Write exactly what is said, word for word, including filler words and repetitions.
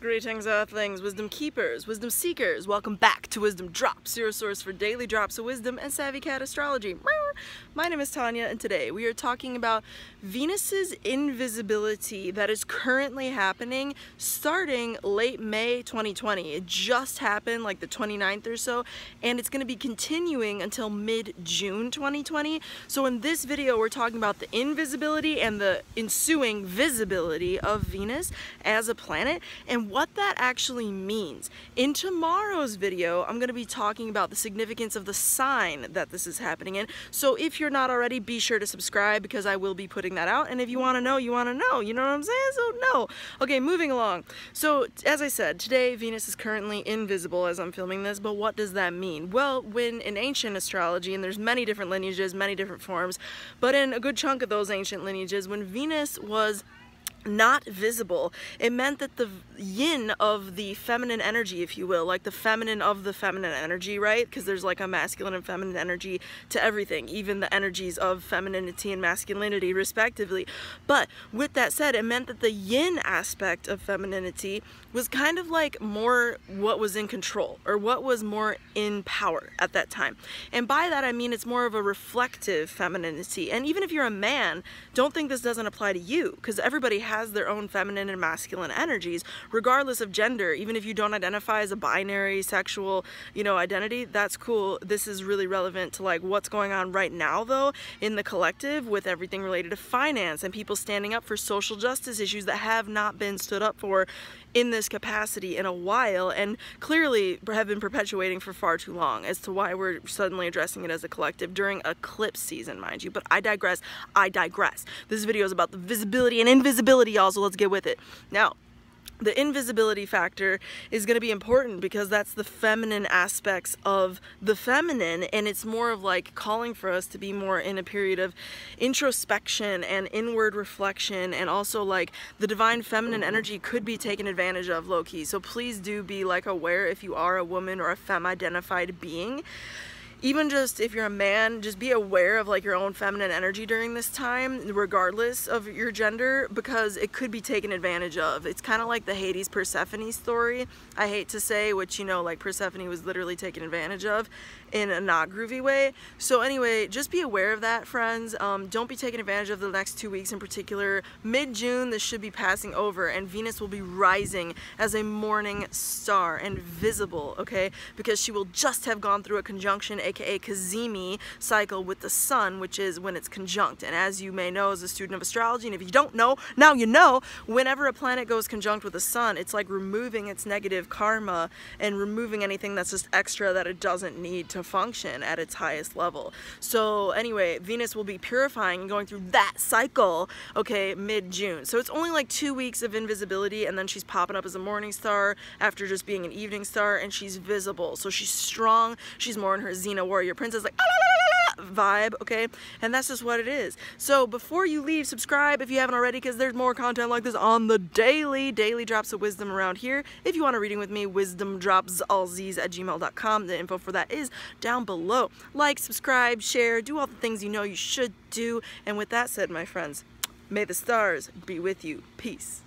Greetings, Earthlings, Wisdom Keepers, Wisdom Seekers. Welcome back to Wisdom Drops, your source for daily drops of wisdom and Savvy Cat Astrology. My name is Tanya, and today we are talking about Venus's invisibility that is currently happening starting late May twenty twenty. It just happened like the twenty-ninth or so, and it's going to be continuing until mid June twenty twenty. So in this video, we're talking about the invisibility and the ensuing visibility of Venus as a planet, and what that actually means. In tomorrow's video, I'm going to be talking about the significance of the sign that this is happening in. So if you're not already, be sure to subscribe because I will be putting that out. And if you want to know, you want to know. You know what I'm saying? So no. Okay, moving along. So as I said, today Venus is currently invisible as I'm filming this, but what does that mean? Well, when in ancient astrology, and there's many different lineages, many different forms, but in a good chunk of those ancient lineages, when Venus was not visible, it meant that the yin of the feminine energy, if you will, like the feminine of the feminine energy, right? Because there's like a masculine and feminine energy to everything, even the energies of femininity and masculinity respectively. But with that said, it meant that the yin aspect of femininity was kind of like more what was in control, or what was more in power at that time. And by that I mean it's more of a reflective femininity. And even if you're a man, don't think this doesn't apply to you, because everybody has has their own feminine and masculine energies regardless of gender. Even if you don't identify as a binary sexual, you know, identity, that's cool. This is really relevant to like what's going on right now though in the collective with everything related to finance and people standing up for social justice issues that have not been stood up for in this capacity in a while, and clearly have been perpetuating for far too long, as to why we're suddenly addressing it as a collective during eclipse season, mind you. But I digress, I digress. This video is about the visibility and invisibility, y'all, so let's get with it. Now, the invisibility factor is going to be important because that's the feminine aspects of the feminine, and it's more of like calling for us to be more in a period of introspection and inward reflection, and also like the divine feminine energy could be taken advantage of low-key. So please do be like aware if you are a woman or a femme-identified being. Even just if you're a man, just be aware of like your own feminine energy during this time, regardless of your gender, because it could be taken advantage of. It's kind of like the Hades Persephone story, I hate to say, which, you know, like Persephone was literally taken advantage of in a not groovy way. So anyway, just be aware of that, friends. Um, don't be taken advantage of the next two weeks in particular. Mid-June, this should be passing over, and Venus will be rising as a morning star and visible, okay? Because she will just have gone through a conjunction, aka Kazimi cycle, with the sun, which is when it's conjunct. And as you may know as a student of astrology, and if you don't know, now you know, whenever a planet goes conjunct with the sun, it's like removing its negative karma and removing anything that's just extra that it doesn't need to function at its highest level. So anyway, Venus will be purifying and going through that cycle, okay, mid-June. So it's only like two weeks of invisibility, and then she's popping up as a morning star after just being an evening star, and she's visible. So she's strong, she's more in her xena warrior princess like vibe, okay? And that's just what it is. So before you leave, subscribe if you haven't already, because there's more content like this on the daily daily drops of wisdom around here. If you want a reading with me, wisdom drops all z's at gmail dot com. The info for that is down below. Like, subscribe, share, do all the things you know you should do. And with that said, my friends, may the stars be with you. Peace.